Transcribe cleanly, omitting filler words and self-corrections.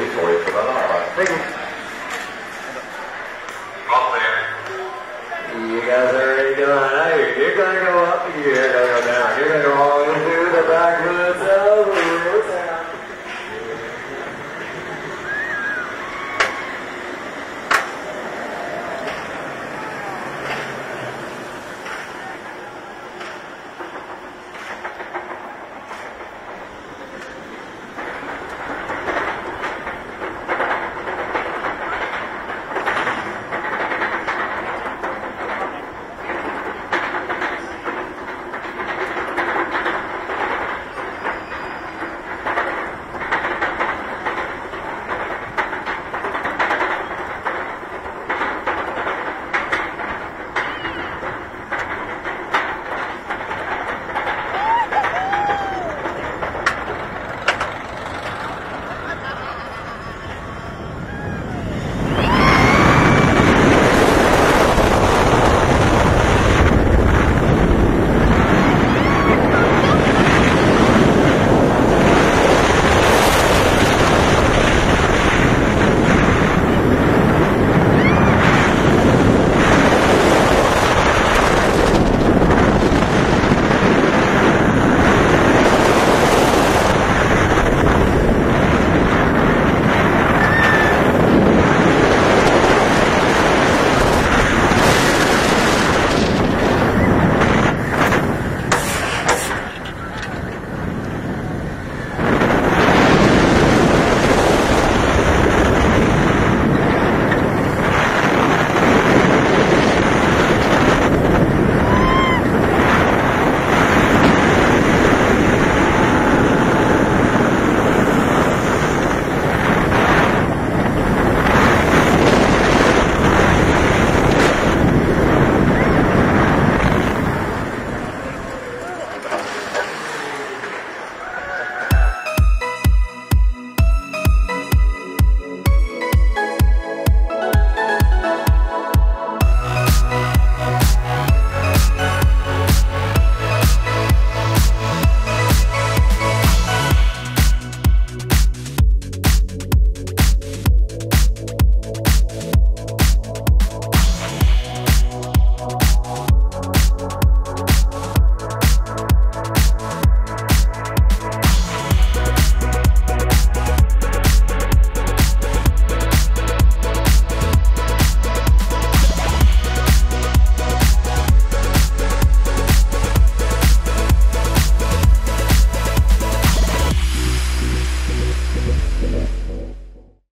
victory for the Lava Springs.